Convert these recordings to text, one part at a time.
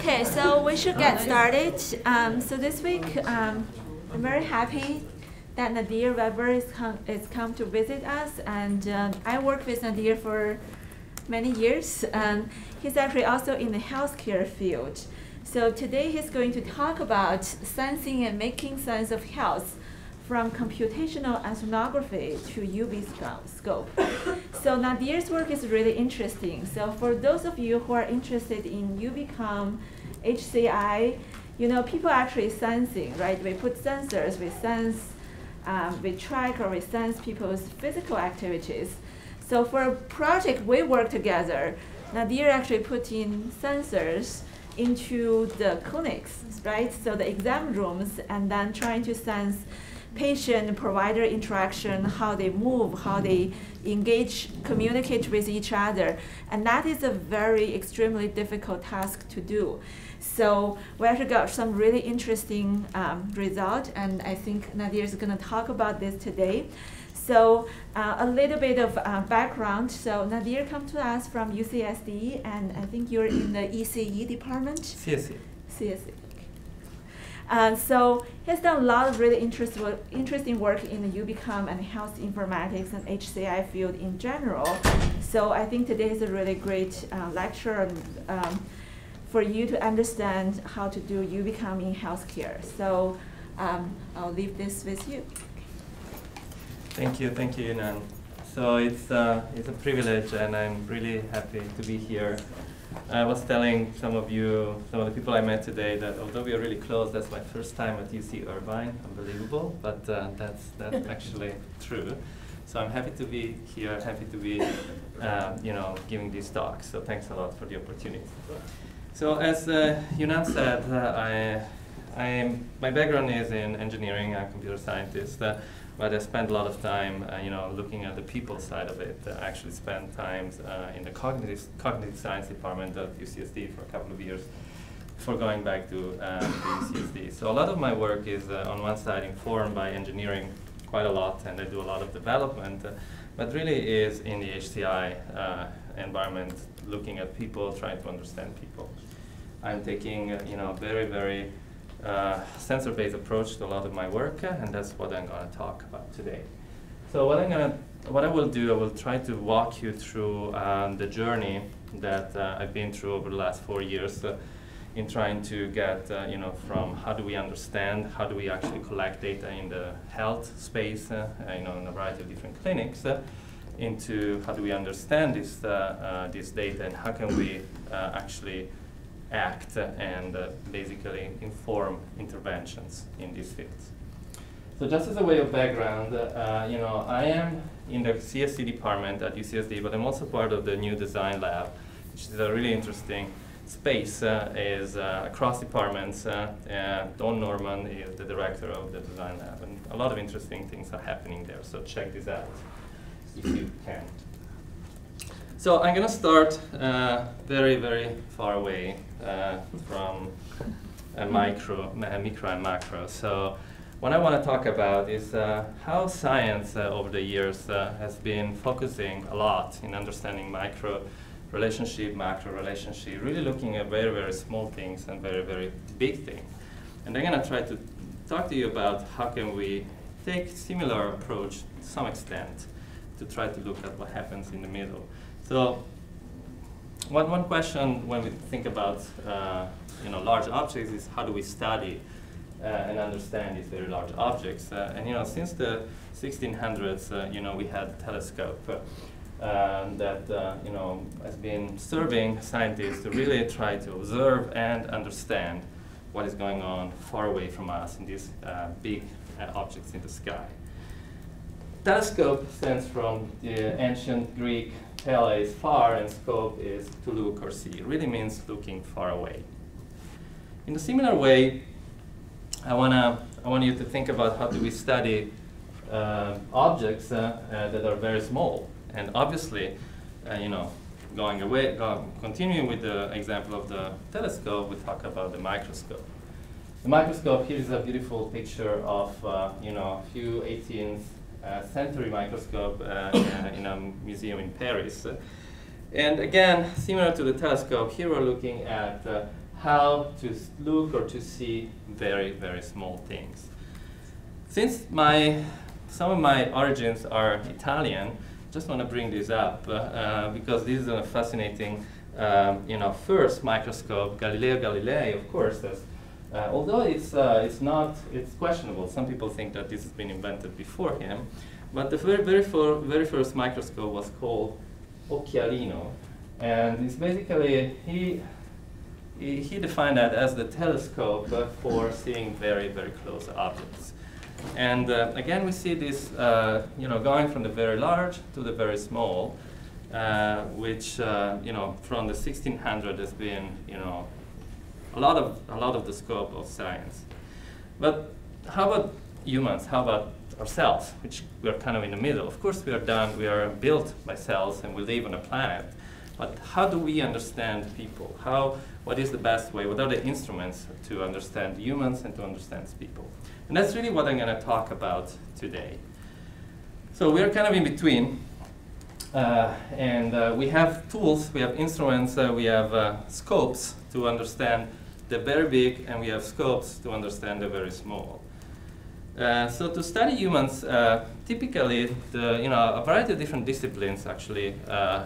Okay, so we should get started. So this week, I'm very happy that Nadir Weibel is come to visit us, and I worked with Nadir for many years. He's actually also in the healthcare field. So today he's going to talk about sensing and making sense of health from computational ethnography to UbiScope. So Nadir's work is really interesting. So for those of you who are interested in UbiCom, HCI, you know, people are actually sensing, right? We put sensors, we sense, we track or we sense people's physical activities. So for a project we work together, Nadir actually put in sensors into the clinics, right? So the exam rooms, and then trying to sense patient-provider interaction, how they move, how they engage, communicate with each other. And that is a very extremely difficult task to do. So we actually got some really interesting result, and I think Nadir is going to talk about this today. So a little bit of background. So Nadir comes to us from UCSD, and I think you're in the ECE department? CSE. CSE. So he's done a lot of really interesting work in the UbiCom and health informatics and HCI field in general. So I think today is a really great lecture for you to understand how to do UbiCom in healthcare. So I'll leave this with you. Thank you, Yunan. So it's a privilege, and I'm really happy to be here. I was telling some of the people I met today, that although we are really close, that's my first time at UC Irvine. Unbelievable, but that's actually true. So I'm happy to be here, happy to be, you know, giving these talks. So thanks a lot for the opportunity. So as Yunan said, my background is in engineering and computer scientist, but I spent a lot of time, you know, looking at the people side of it. I actually spent time in the cognitive science department at UCSD for a couple of years before going back to UCSD. So a lot of my work is, on one side, informed by engineering quite a lot, and I do a lot of development, but really is in the HCI environment, looking at people, trying to understand people. I'm taking, you know, very, very sensor-based approach to a lot of my work, and that's what I'm going to talk about today. So what I will do, I will try to walk you through the journey that I've been through over the last 4 years in trying to get, you know, from how do we understand, how do we actually collect data in the health space, you know, in a variety of different clinics, into how do we understand this data, and how can we actually act and basically inform interventions in these fields. So just as a way of background, you know, I am in the CSC department at UCSD, but I'm also part of the new design lab, which is a really interesting space, is across departments. Don Norman is the director of the design lab, and a lot of interesting things are happening there, so check this out if you can. So I'm going to start very, very far away from micro and macro. So what I want to talk about is how science over the years has been focusing a lot in understanding micro relationship, macro relationship, really looking at very, very small things and very, very big things. And I'm going to try to talk to you about how can we take similar approach to some extent to try to look at what happens in the middle. So one question when we think about you know, large objects is how do we study and understand these very large objects? And you know, since the 1600s, you know, we had a telescope that you know, has been serving scientists to really try to observe and understand what is going on far away from us in these big objects in the sky. Telescope stands from the ancient Greek tele is far, and scope is to look or see. It really means looking far away. In a similar way, I want you to think about how do we study objects that are very small. And obviously, you know, continuing with the example of the telescope, we talk about the microscope. The microscope here is a beautiful picture of you know, a few 18th century microscope in a museum in Paris. And again, similar to the telescope, here we're looking at how to look or to see very, very small things. Since some of my origins are Italian, just want to bring this up because this is a fascinating, first microscope, Galileo Galilei, of course, although it's questionable. Some people think that this has been invented before him, but the very first microscope was called Occhialino, and it's basically he defined that as the telescope for seeing very, very close objects. And again, we see this, going from the very large to the very small, which, from the 1600s has been, a lot of the scope of science. But how about humans? How about ourselves, which we are kind of in the middle? Of course, we are built by cells, and we live on a planet. But how do we understand people? What is the best way? What are the instruments to understand humans and to understand people? And that's really what I'm going to talk about today. So we're kind of in between. We have tools, we have instruments, we have scopes to understand the very big, and we have scopes to understand the very small. So to study humans, typically, a variety of different disciplines actually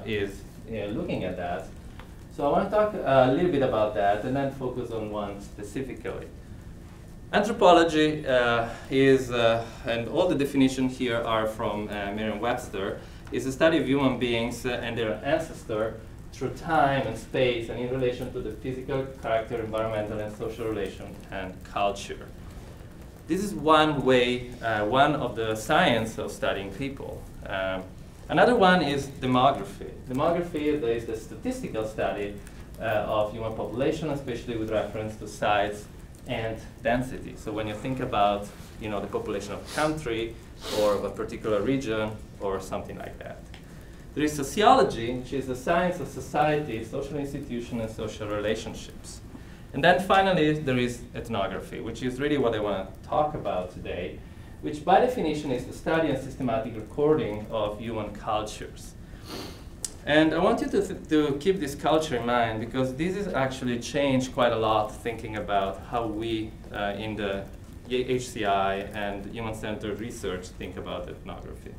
is looking at that. So I want to talk a little bit about that and then focus on one specifically. Anthropology and all the definitions here are from Merriam-Webster, is the study of human beings and their ancestor through time and space and in relation to the physical, character, environmental, and social relation and culture. This is one way, one of the science of studying people. Another one is demography. Demography is the statistical study of human population, especially with reference to size and density. So when you think about the population of a country or of a particular region or something like that. There is sociology, which is the science of society, social institutions, and social relationships. And then finally, there is ethnography, which is really what I want to talk about today, which by definition is the study and systematic recording of human cultures. And I want you to keep this culture in mind, because this has actually changed quite a lot thinking about how we in the HCI and human-centered research think about ethnography.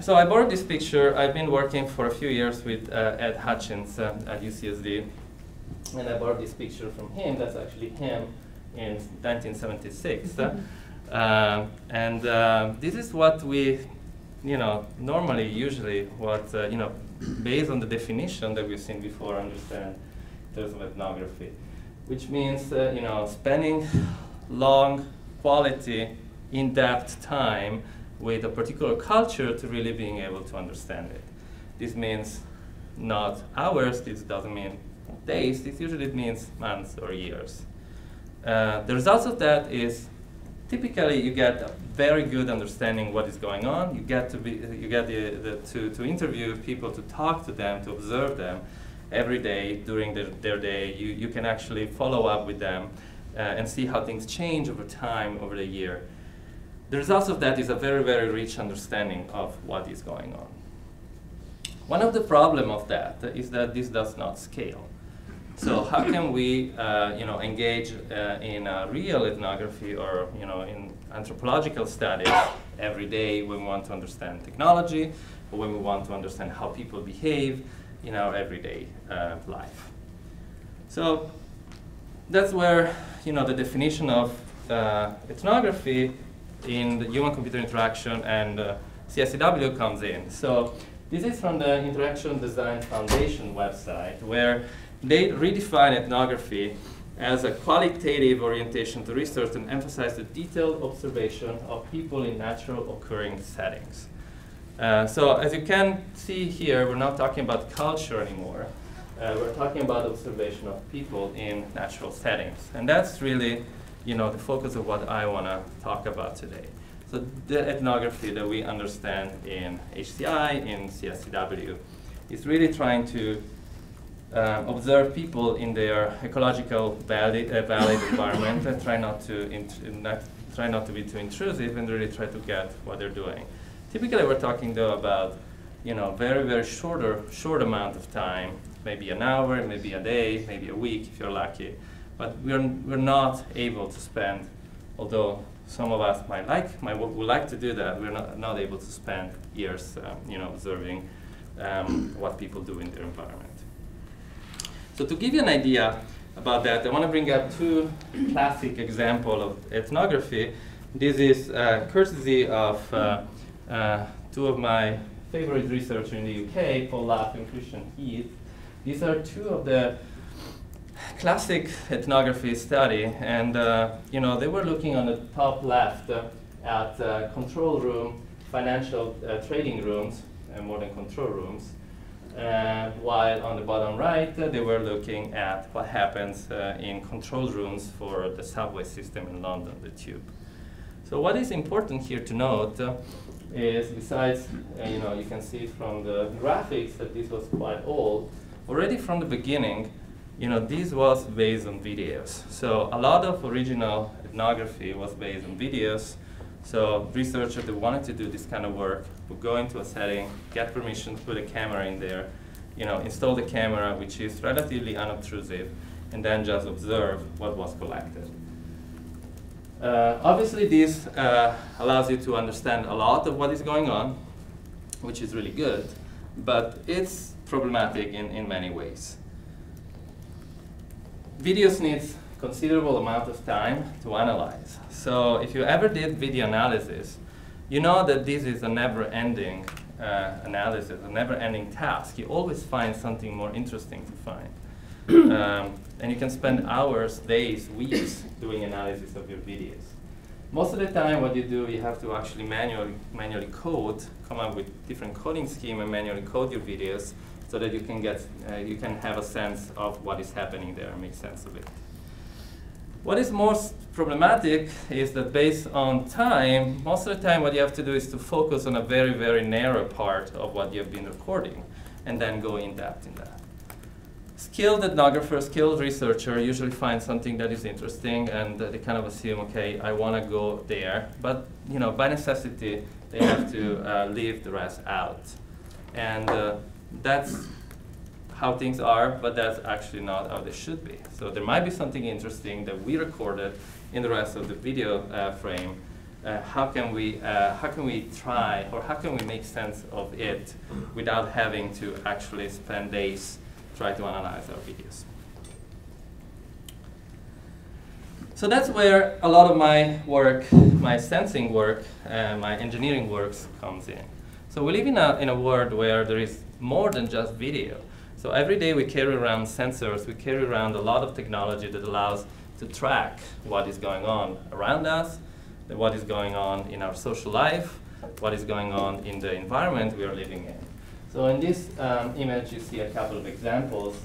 So I borrowed this picture. I've been working for a few years with Ed Hutchins at UCSD, and I borrowed this picture from him. That's actually him in 1976. This is what we based on the definition that we've seen before, understand in terms of ethnography, which means, spending long, quality, in-depth time with a particular culture to really being able to understand it. This means not hours, this doesn't mean days, this usually means months or years. The results of that is, typically, you get a very good understanding what is going on. You get to interview people, to talk to them, to observe them every day during their day. You can actually follow up with them and see how things change over time, over the year. The results of that is a very, very rich understanding of what is going on. One of the problems of that is that this does not scale. So how can we, engage in a real ethnography or, in anthropological studies every day when we want to understand technology, or when we want to understand how people behave in our everyday life? So that's where, the definition of ethnography in the human-computer interaction and CSCW comes in. So this is from the Interaction Design Foundation website, where they redefine ethnography as a qualitative orientation to research and emphasize the detailed observation of people in natural occurring settings. So as you can see here, we're not talking about culture anymore. We're talking about observation of people in natural settings. And that's really the focus of what I want to talk about today. So the ethnography that we understand in HCI, in CSCW, is really trying to observe people in their ecological valid environment and try not to be too intrusive and really try to get what they're doing. Typically, we're talking though about very, very short amount of time maybe an hour, maybe a day, maybe a week if you're lucky. But we're not able to spend, although some of us might would like to do that, we're not able to spend years observing what people do in their environment. So to give you an idea about that, I want to bring up two classic examples of ethnography. This is courtesy of two of my favorite researchers in the UK, Paul Lapp and Christian Heath. These are two of the classic ethnography study, and they were looking on the top left at control room, financial trading rooms, and more than control rooms, while on the bottom right they were looking at what happens in control rooms for the subway system in London, the Tube. So what is important here to note is, besides, you can see from the graphics that this was quite old, already from the beginning, this was based on videos. So a lot of original ethnography was based on videos. So researchers that wanted to do this kind of work would go into a setting, get permission to put a camera in there, install the camera, which is relatively unobtrusive, and then just observe what was collected. Obviously, this allows you to understand a lot of what is going on, which is really good, but it's problematic in many ways. Videos needs considerable amount of time to analyze. So if you ever did video analysis, you know that this is a never-ending analysis, a never-ending task. You always find something more interesting to find. And you can spend hours, days, weeks doing analysis of your videos. Most of the time what you do, you have to actually manually code, come up with different coding scheme and manually code your videos, so that you can get, have a sense of what is happening there and make sense of it. What is most problematic is that based on time, most of the time what you have to do is to focus on a very, very narrow part of what you have been recording and then go in depth in that. Skilled ethnographer, skilled researcher usually finds something that is interesting and they kind of assume, okay, I want to go there, but by necessity they have to leave the rest out. And that's how things are, but that's actually not how they should be. So there might be something interesting that we recorded in the rest of the video frame. How can we try, or how can we make sense of it without having to actually spend days trying to analyze our videos? So that's where a lot of my work, my sensing work, my engineering works comes in. So we live in a world where there is more than just video. So every day we carry around sensors, we carry around a lot of technology that allows to track what is going on around us, what is going on in our social life, what is going on in the environment we are living in. So in this image you see a couple of examples,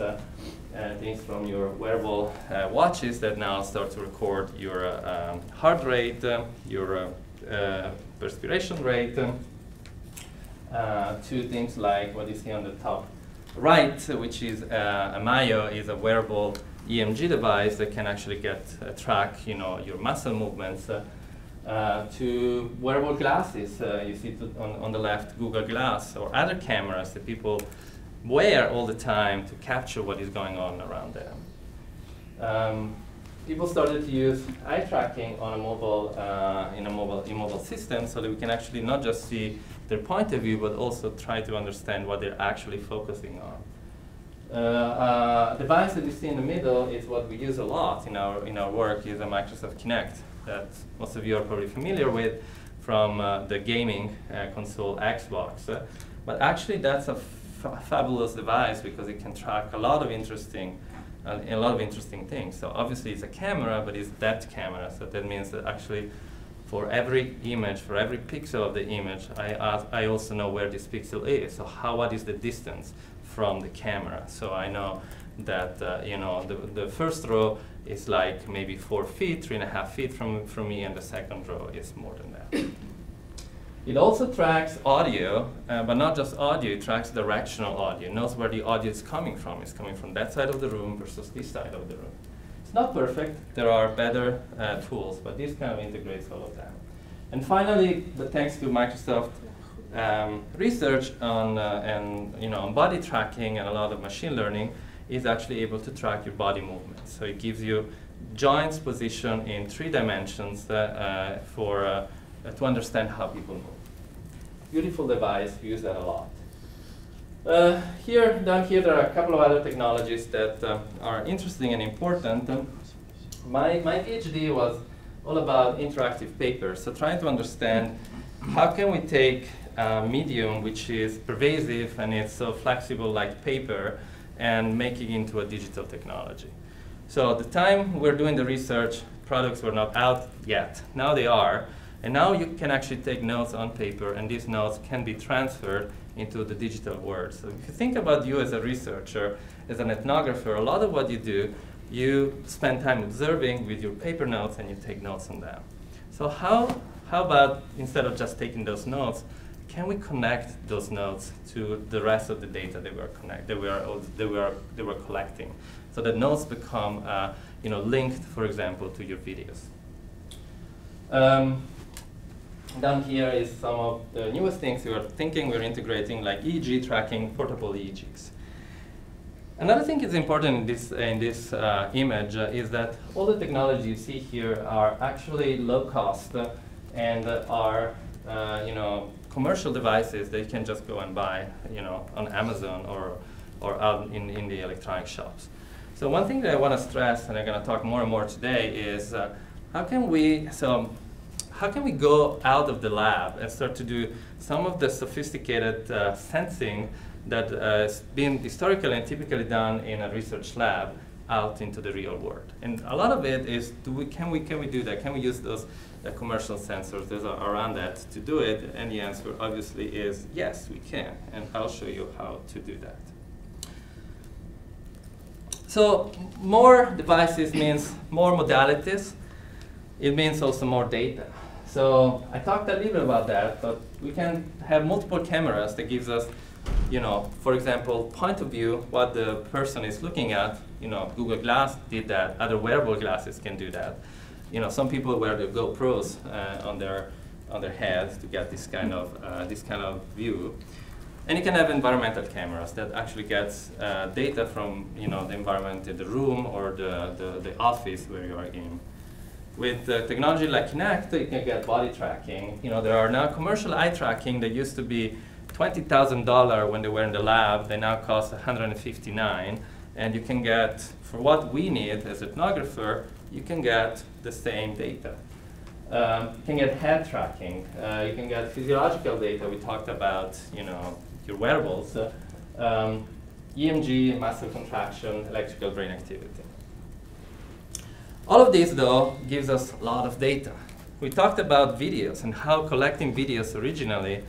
things from your wearable watches that now start to record your heart rate, your perspiration rate, to things like what you see on the top right, which is a Mayo, is a wearable EMG device that can actually track your muscle movements, to wearable glasses. You see on the left Google Glass or other cameras that people wear all the time to capture what is going on around them. People started to use eye tracking on a mobile, in a mobile system, so that we can actually not just see their point of view, but also try to understand what they're actually focusing on. The device that you see in the middle is what we use a lot in our work, is a Microsoft Kinect that most of you are probably familiar with from the gaming console Xbox. But actually that's a fabulous device because it can track a lot of interesting things. So obviously it's a camera, but it's depth camera, so that means that actually for every image, for every pixel of the image, I also know where this pixel is. So what is the distance from the camera? So I know that the first row is like maybe 4 feet, 3.5 feet from me, and the second row is more than that. It also tracks audio, but not just audio, it tracks directional audio. It knows where the audio is coming from. It's coming from that side of the room versus this side of the room. It's not perfect. There are better tools, but this kind of integrates all of that. And finally, but thanks to Microsoft research on and on body tracking and a lot of machine learning is actually able to track your body movement. So it gives you joints position in 3 dimensions to understand how people move. Beautiful device, use that a lot. Down here, there are a couple of other technologies that are interesting and important. My PhD was all about interactive papers, so trying to understand how can we take a medium which is pervasive and it's so flexible like paper and make it into a digital technology. So at the time we're doing the research, products were not out yet. Now they are, and now you can actually take notes on paper, and these notes can be transferred into the digital world. So if you think about you as a researcher, as an ethnographer, a lot of what you do, you spend time observing with your paper notes and you take notes on them. So how about, instead of just taking those notes, can we connect those notes to the rest of the data that we were collecting? So the notes become linked, for example, to your videos. Down here is some of the newest things we are thinking. We're integrating like EEG tracking, portable EEGs. Another thing that's important in this image is that all the technologies you see here are actually low cost and are commercial devices that you can just go and buy on Amazon or out in the electronic shops. So one thing that I want to stress, and I'm going to talk more and more today, is how can we go out of the lab and start to do some of the sophisticated sensing that has been historically and typically done in a research lab out into the real world. And a lot of it is, can we do that? Can we use those commercial sensors that are around that to do it? And the answer obviously is yes, we can. And I'll show you how to do that. So more devices means more modalities. It means also more data. So I talked a little bit about that, but we can have multiple cameras that gives us, for example, point of view, what the person is looking at. Google Glass did that. Other wearable glasses can do that. Some people wear the GoPros on their heads to get this kind of view. And you can have environmental cameras that actually gets data from the environment in the room or the office where you are in. With technology like Kinect, you can get body tracking. There are now commercial eye tracking that used to be $20,000 when they were in the lab. They now cost $159. And you can get, for what we need as ethnographer, you can get the same data. You can get head tracking. You can get physiological data. We talked about your wearables, EMG, muscle contraction, electrical brain activity. All of this, though, gives us a lot of data. We talked about videos and how collecting videos originally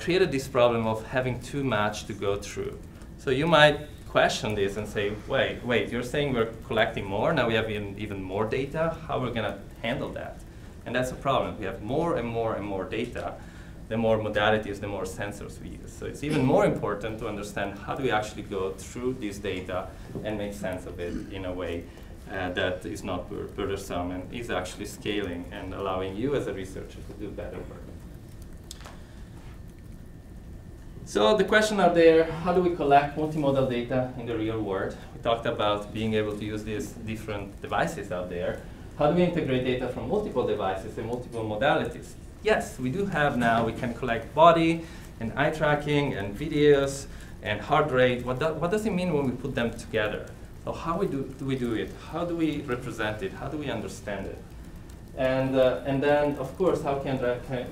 created this problem of having too much to go through. So you might question this and say, wait, you're saying we're collecting more? Now we have even more data? How are we going to handle that? And that's a problem. We have more and more and more data. The more modalities, the more sensors we use. So it's even more important to understand how do we actually go through this data and make sense of it in a way that is not burdensome and is actually scaling and allowing you as a researcher to do better work. So the question out there, how do we collect multimodal data in the real world? We talked about being able to use these different devices out there. How do we integrate data from multiple devices and multiple modalities? Yes, we do have now, we can collect body and eye tracking and videos and heart rate. What does it mean when we put them together? So how do we do it? How do we represent it? How do we understand it? And then, of course, how can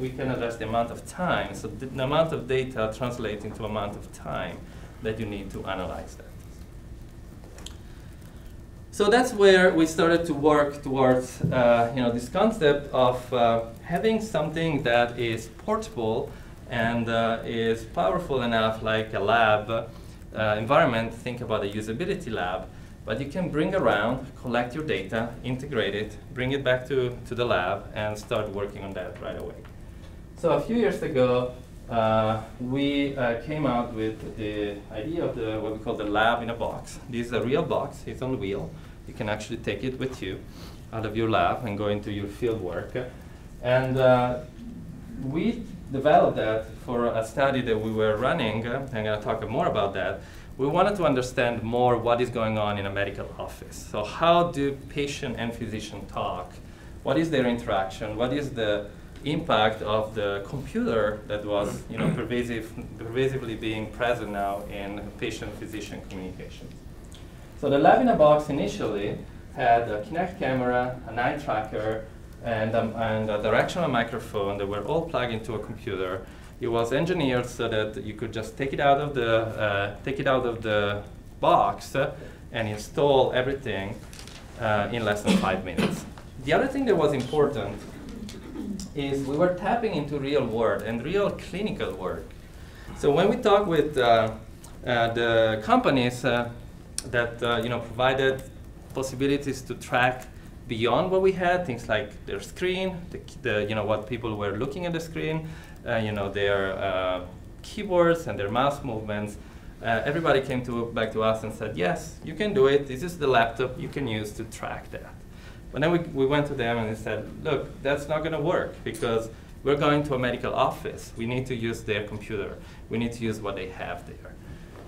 we address the amount of time? So the amount of data translates into amount of time that you need to analyze that. So that's where we started to work towards this concept of having something that is portable and is powerful enough, like a lab environment. Think about a usability lab. But you can bring around, collect your data, integrate it, bring it back to the lab, and start working on that right away. So a few years ago, we came out with the idea of what we call the lab in a box. This is a real box. It's on the wheel. You can actually take it with you out of your lab and go into your field work. And we developed that for a study that we were running. I'm going to talk more about that. We wanted to understand more what is going on in a medical office. So how do patient and physician talk? What is their interaction? What is the impact of the computer that was, you know, pervasively being present now in patient-physician communications? So the lab in a box initially had a Kinect camera, an eye tracker, and a directional microphone that were all plugged into a computer. It was engineered so that you could just take it out of the box and install everything in less than 5 minutes. The other thing that was important is we were tapping into real world and real clinical work. So when we talk with the companies that you know, provided possibilities to track beyond what we had, things like their screen, you know, what people were looking at the screen, you know, their keyboards and their mouse movements, everybody came back to us and said, yes, you can do it. This is the laptop you can use to track that. But then we went to them and they said, look, that's not going to work because we're going to a medical office. We need to use their computer. We need to use what they have there.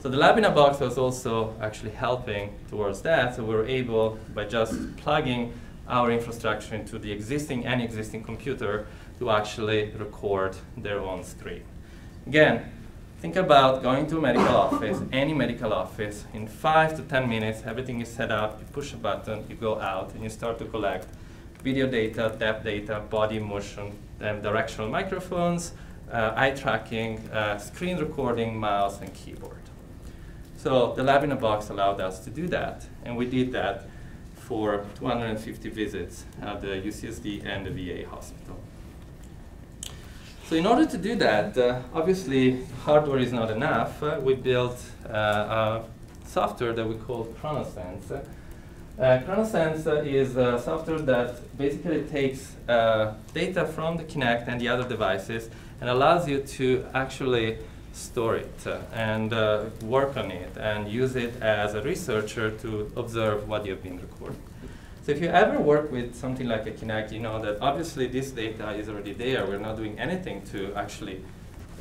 So the lab in a box was also actually helping towards that. So we were able, by just plugging our infrastructure into the existing and existing computer, to actually record their own screen. Again, think about going to a medical office, any medical office. In 5 to 10 minutes, everything is set up. You push a button, you go out, and you start to collect video data, depth data, body motion, and directional microphones, eye tracking, screen recording, mouse, and keyboard. So the lab in a box allowed us to do that, and we did that for 250 visits at the UCSD and the VA hospital. So in order to do that, obviously hardware is not enough. We built a software that we call ChronoSense. ChronoSense is a software that basically takes data from the Kinect and the other devices and allows you to actually store it and work on it and use it as a researcher to observe what you've been recording. So if you ever work with something like a Kinect, you know that obviously this data is already there. We're not doing anything to actually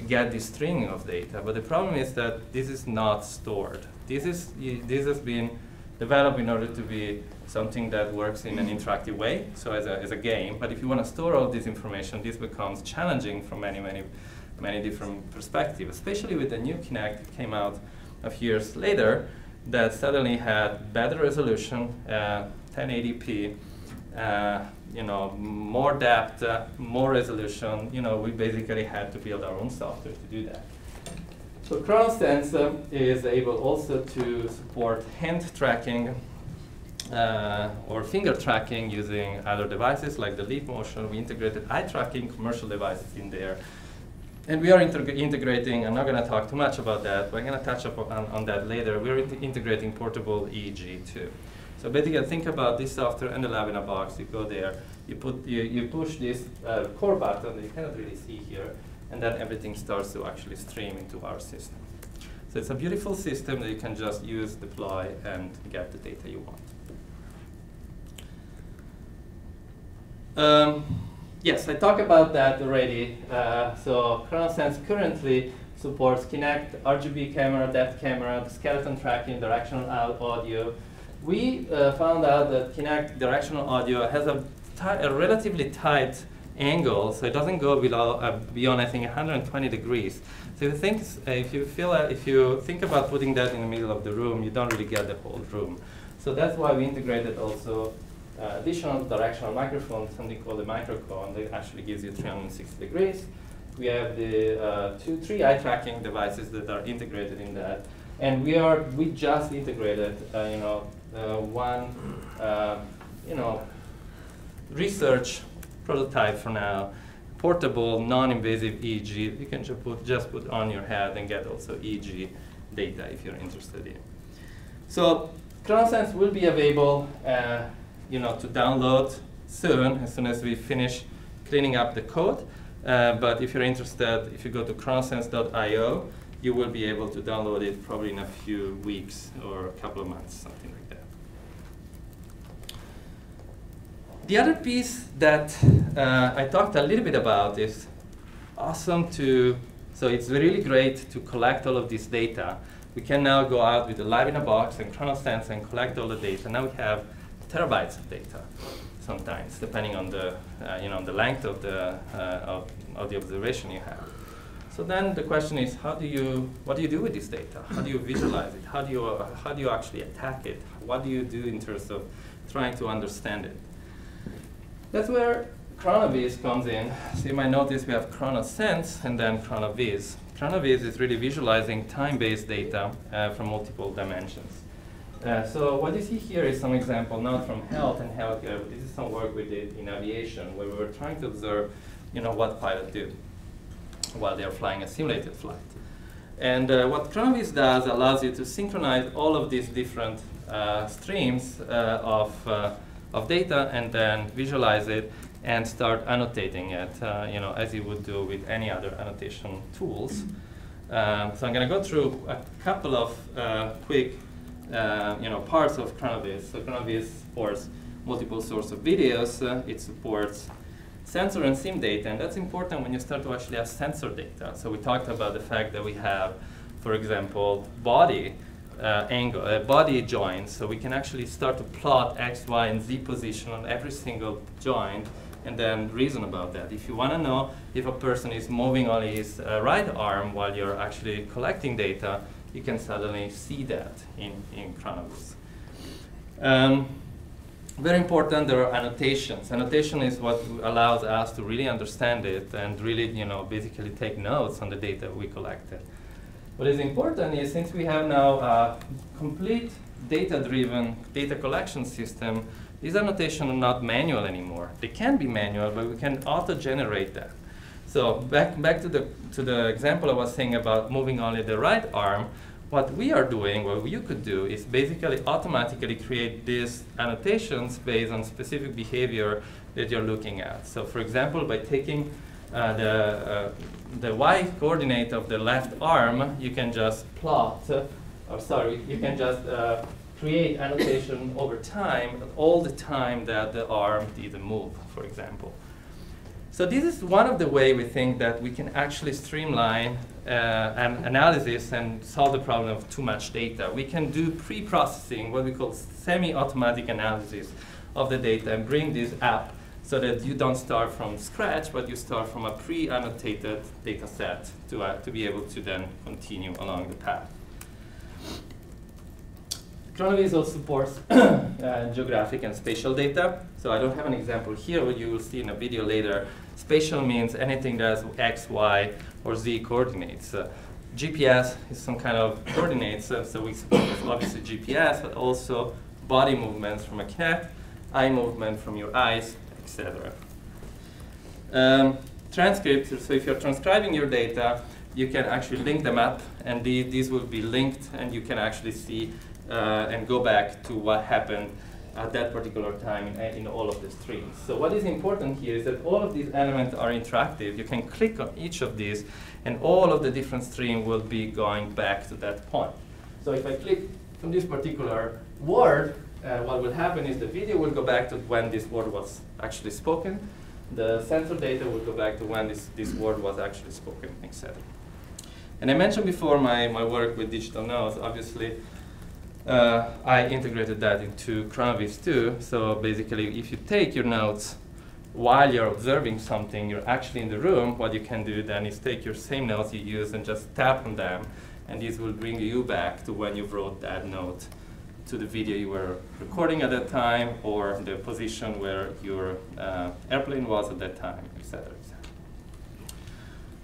get this string of data. But the problem is that this is not stored. This has been developed in order to be something that works in an interactive way, so as a game. But if you want to store all this information, this becomes challenging from many different perspectives, especially with the new Kinect that came out a few years later that suddenly had better resolution, 1080p, you know, more depth, more resolution. You know, we basically had to build our own software to do that. So ChronoSense is able also to support hand tracking or finger tracking using other devices like the Leap Motion. We integrated eye tracking, commercial devices in there. And we are integrating, I'm not going to talk too much about that, but I'm going to touch up on that later. We're integrating portable EEG too. So basically, think about this software and the lab in a box. You go there, you push this core button that you cannot really see here, and then everything starts to actually stream into our system. So it's a beautiful system that you can just use, deploy, and get the data you want. Yes, I talked about that already. So ChronoSense currently supports Kinect, RGB camera, depth camera, skeleton tracking, directional audio. We found out that Kinect directional audio has a relatively tight angle, so it doesn't go beyond I think 120 degrees. So if you think about putting that in the middle of the room, you don't really get the whole room. So that's why we integrated also additional directional microphones, something called a microcone that actually gives you 360 degrees. We have the three eye tracking devices that are integrated in that, and we just integrated, you know. Research prototype for now, portable, non-invasive EEG. You can just put on your head and get also EEG data if you're interested in. So ChronoSense will be available, you know, to download soon as we finish cleaning up the code. But if you're interested, if you go to chronosense.io, you will be able to download it probably in a few weeks or a couple of months, something like that. The other piece that I talked a little bit about is awesome to, so it's really great to collect all of this data. We can now go out with the lab in a box and ChronoSense and collect all the data. Now we have terabytes of data sometimes, depending on the, the length of the observation you have. So then the question is, how do you, what do you do with this data? How do you visualize it? How do you actually attack it? What do you do in terms of trying to understand it? That's where ChronoViz comes in. So you might notice we have ChronoSense and then ChronoViz. ChronoViz is really visualizing time-based data from multiple dimensions. So what you see here is some example, not from health and healthcare, but this is some work we did in aviation where we were trying to observe, what pilots do while they're flying a simulated flight. And what ChronoViz does allows you to synchronize all of these different streams of data and then visualize it and start annotating it, as you would do with any other annotation tools. So I'm going to go through a couple of quick parts of ChronoViz. So ChronoViz supports multiple source of videos. It supports sensor and SIM data, and that's important when you start to actually have sensor data. So we talked about the fact that we have, for example, body angle, body joints. So we can actually start to plot X, Y, and Z position on every single joint and then reason about that. If you want to know if a person is moving only his right arm while you're actually collecting data, you can suddenly see that in ChronoViz. Very important, there are annotations. Annotation is what allows us to really understand it and really, basically take notes on the data we collected. What is important is, since we have now a complete data-driven data collection system, these annotations are not manual anymore. They can be manual, but we can auto-generate that. So back to the example I was saying about moving only the right arm, what we are doing, what you could do, is basically automatically create these annotations based on specific behavior that you're looking at. So for example, by taking the Y coordinate of the left arm, you can just plot, you can just create annotation over time, all the time that the arm didn't move, for example. So this is one of the ways we think that we can actually streamline an analysis and solve the problem of too much data. We can do pre-processing, what we call semi-automatic analysis of the data, and bring this up so that you don't start from scratch, but you start from a pre-annotated data set to be able to then continue along the path. ChronoViz also supports geographic and spatial data. So I don't have an example here, but you will see in a video later. Spatial means anything that has X, Y, or Z coordinates. GPS is some kind of coordinates, so we support obviously GPS, but also body movements from a Kinect, eye movement from your eyes, etc. Transcripts, so if you're transcribing your data, you can actually link them up, and these will be linked, and you can actually see and go back to what happened at that particular time in all of the streams. So what is important here is that all of these elements are interactive. You can click on each of these, and all of the different streams will be going back to that point. So if I click on this particular word, what will happen is the video will go back to when this word was actually spoken. The sensor data will go back to when this word was actually spoken, etc. And I mentioned before my work with digital nodes, obviously. I integrated that into ChronoViz too. So basically, if you take your notes while you're observing something, you're actually in the room, what you can do then is take your same notes you use and just tap on them, and these will bring you back to when you wrote that note, to the video you were recording at that time, or the position where your airplane was at that time, etc.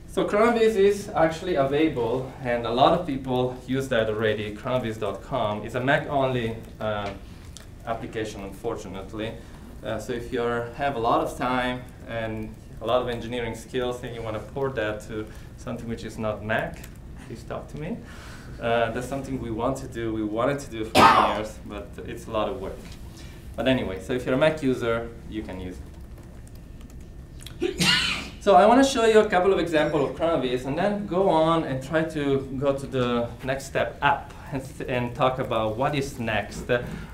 So ChronoViz is actually available, and a lot of people use that already. ChronoViz.com is a Mac-only application, unfortunately. So if you have a lot of time and a lot of engineering skills, and you want to port that to something which is not Mac, please talk to me. That's something we want to do. We wanted to do for years, but it's a lot of work. But anyway, so if you're a Mac user, you can use it. So I want to show you a couple of examples of ChronoViz, and then go on and try to go to the next step up and talk about what is next,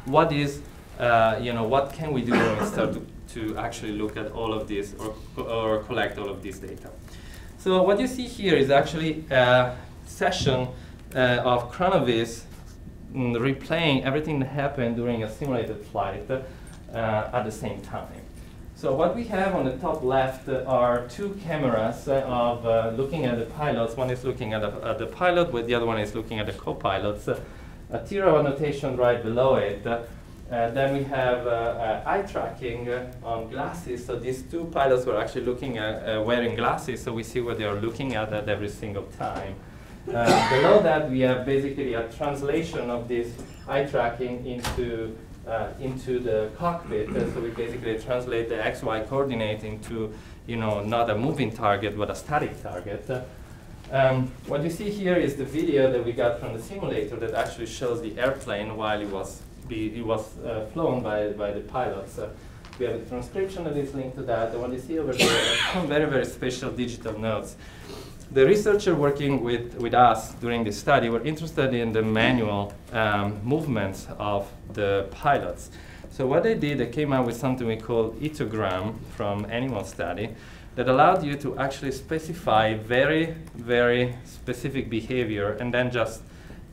what is, what can we do when we start to actually look at all of this or collect all of this data. So what you see here is actually a session of ChronoViz replaying everything that happened during a simulated flight at the same time. So what we have on the top left are two cameras of looking at the pilots. One is looking at the pilot, but the other one is looking at the co-pilots. A tier of annotation right below it. Then we have eye tracking on glasses. So these two pilots were actually looking at wearing glasses, so we see what they are looking at every single time. Below that, we have basically a translation of this eye tracking into the cockpit. So we basically translate the XY coordinate into, you know, not a moving target, but a static target. What you see here is the video that we got from the simulator that actually shows the airplane while it was flown by the pilots. We have a transcription that is linked to that. And what you see over there are some very, very special digital notes. The researcher working with us during this study were interested in the manual movements of the pilots. So what they did, they came up with something we call ethogram from animal study that allowed you to actually specify very, very specific behavior and then just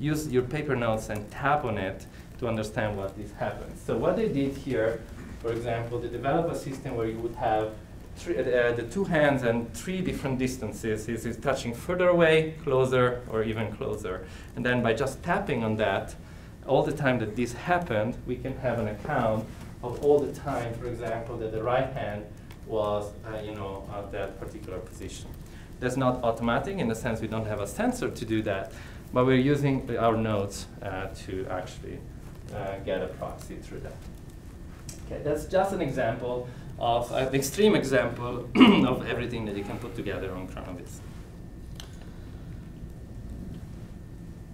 use your paper notes and tap on it to understand what this happens. So what they did here, for example, they developed a system where you would have the two hands and three different distances. This is touching further away, closer, or even closer. And then by just tapping on that, all the time that this happened, we can have an account of all the time, for example, that the right hand was you know, at that particular position. That's not automatic in the sense we don't have a sensor to do that, but we're using our nodes to actually get a proxy through that. Okay, that's just an example of an extreme example of everything that you can put together on ChronoViz.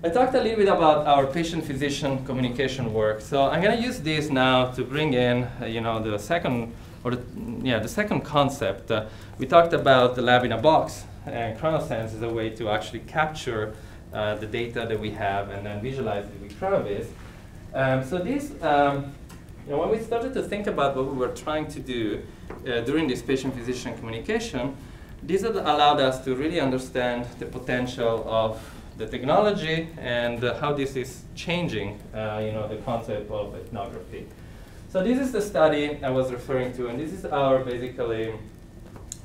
I talked a little bit about our patient-physician communication work, so I'm going to use this now to bring in, you know, the second, or the, yeah, the second concept. We talked about the lab in a box, and ChronoSense is a way to actually capture the data that we have and then visualize it with ChronoViz. So this. You know, when we started to think about what we were trying to do during this patient-physician communication, this allowed us to really understand the potential of the technology and how this is changing, you know, the concept of ethnography. So this is the study I was referring to, and this is our basically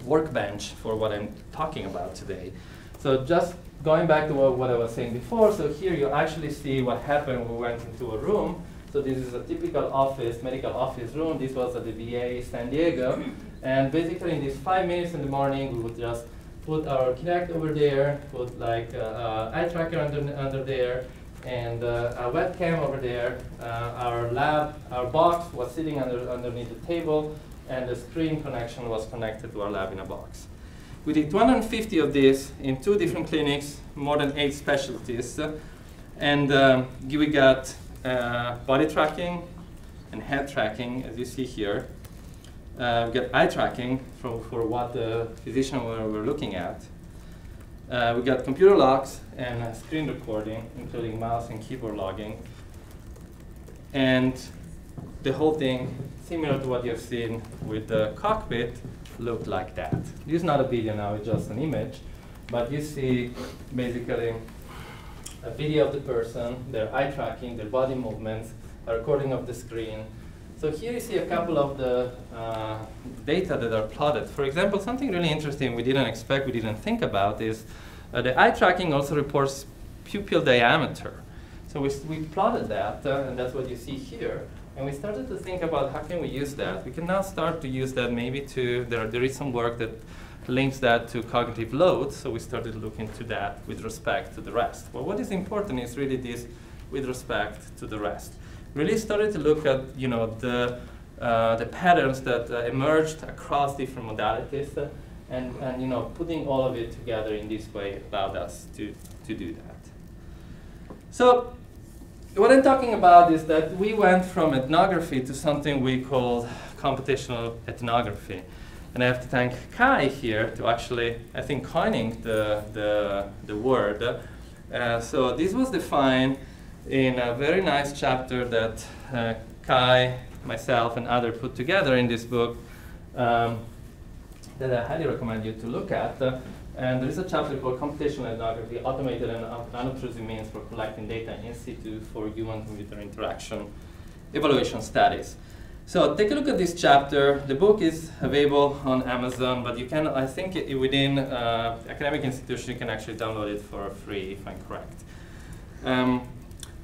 workbench for what I'm talking about today. So just going back to what I was saying before, so here you actually see what happened when we went into a room. So this is a typical office, medical office room. This was at the VA San Diego. And basically in these 5 minutes in the morning, we would just put our Kinect over there, put like eye tracker under there, and a webcam over there. Our lab, our box was sitting underneath the table, and the screen connection was connected to our lab in a box. We did 250 of these in 2 different clinics, more than 8 specialties. And we got body tracking and head tracking, as you see here. We got eye tracking for what the physician were looking at. We got computer logs and screen recording, including mouse and keyboard logging. And the whole thing, similar to what you've seen with the cockpit, looked like that. This is not a video now, it's just an image. But you see, basically, a video of the person, their eye tracking, their body movements, a recording of the screen. So here you see a couple of the data that are plotted. For example, something really interesting we didn't expect, we didn't think about is the eye tracking also reports pupil diameter. So we plotted that, and that's what you see here. And we started to think about how can we use that. We can now start to use that maybe to, there is some work that links that to cognitive load, so we started looking to that with respect to the rest. Well, what is important is really this with respect to the rest. Really started to look at, you know, the patterns that emerged across different modalities, and you know, putting all of it together in this way allowed us to do that. So what I'm talking about is that we went from ethnography to something we call computational ethnography. And I have to thank Kai here to actually, I think, coining the word. So this was defined in a very nice chapter that Kai, myself, and others put together in this book that I highly recommend you to look at. And there is a chapter called Computational Ethnography, Automated and Unobtrusive Means for Collecting Data in Situ for Human-Computer Interaction Evaluation Studies. So take a look at this chapter. The book is available on Amazon, but you can, I think, within academic institutions, you can actually download it for free, if I'm correct.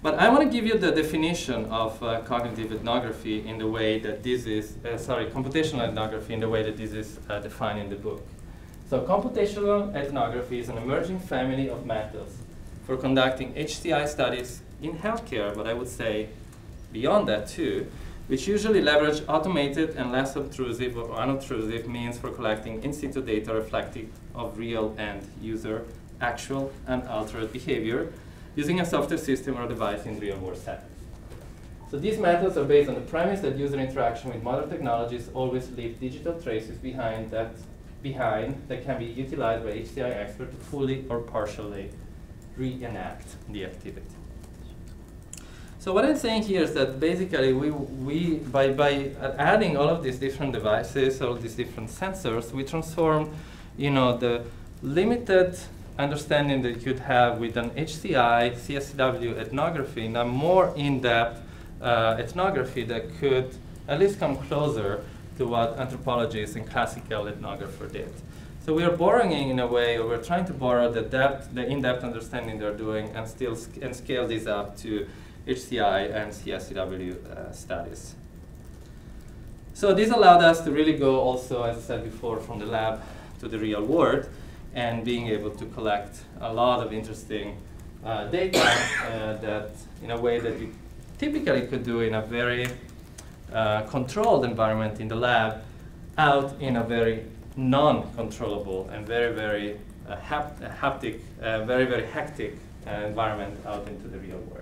But I want to give you the definition of cognitive ethnography in the way that this is, computational ethnography in the way that this is defined in the book. So computational ethnography is an emerging family of methods for conducting HCI studies in healthcare, but I would say beyond that too, which usually leverage automated and less obtrusive or unobtrusive means for collecting in situ data reflective of real end user, actual and altered behavior, using a software system or device in real world settings. So these methods are based on the premise that user interaction with modern technologies always leave digital traces behind that can be utilized by HCI experts to fully or partially reenact the activity. So what I'm saying here is that basically by adding all of these different devices, all these different sensors, we transform, you know, the limited understanding that you could have with an HCI, CSCW ethnography in a more in-depth ethnography that could at least come closer to what anthropologists and classical ethnographers did. So we are borrowing in a way, or we're trying to borrow the depth, the in-depth understanding they're doing and still scale this up to HCI and CSCW studies. So this allowed us to really go also, as I said before, from the lab to the real world and being able to collect a lot of interesting data that in a way that you typically could do in a very controlled environment in the lab out in a very non-controllable and very, very hectic environment out into the real world.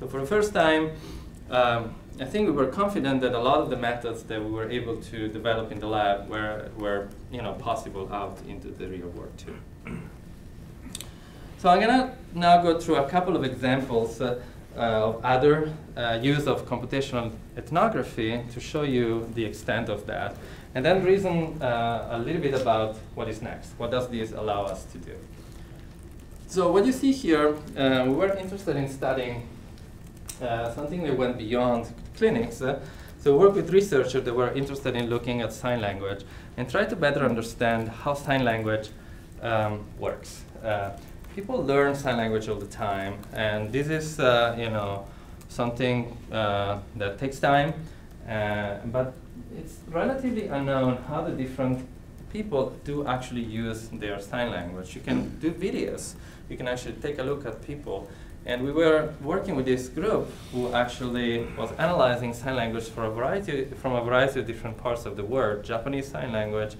So for the first time, I think we were confident that a lot of the methods that we were able to develop in the lab were possible out into the real world too. So I'm gonna now go through a couple of examples of other use of computational ethnography to show you the extent of that, and then reason a little bit about what is next. What does this allow us to do? So what you see here, we were interested in studying something that went beyond clinics. So work with researchers that were interested in looking at sign language and try to better understand how sign language works. People learn sign language all the time, and this is something that takes time, but it's relatively unknown how the different people do actually use their sign language. You can do videos, you can actually take a look at people. And we were working with this group who actually was analyzing sign language from a variety of different parts of the world: Japanese sign language,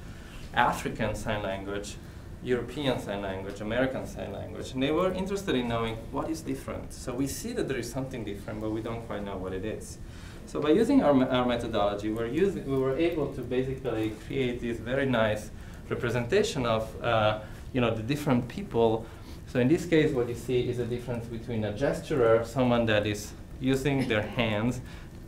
African sign language, European sign language, American sign language. And they were interested in knowing what is different. So we see that there is something different, but we don't quite know what it is. So by using our methodology, we were able to basically create this very nice representation of the different people. So in this case, what you see is a difference between a gesturer, someone that is using their hands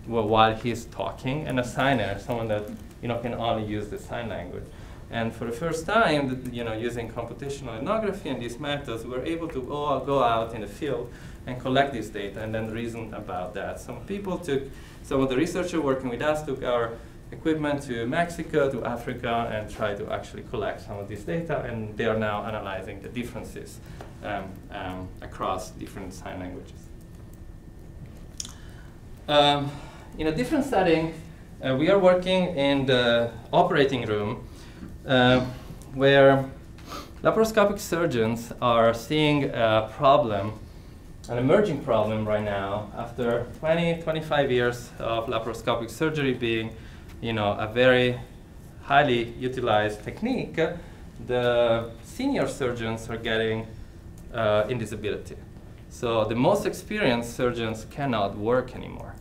while he's talking, and a signer, someone that can only use the sign language. And for the first time, using computational ethnography and these methods, we're able to all go out in the field and collect this data and then reason about that. Some of the researchers working with us took our equipment to Mexico, to Africa, and try to actually collect some of this data, and they are now analyzing the differences across different sign languages. In a different setting, we are working in the operating room where laparoscopic surgeons are seeing a problem, an emerging problem right now, after 20, 25 years of laparoscopic surgery being a very highly utilized technique. The senior surgeons are getting indisability. So the most experienced surgeons cannot work anymore.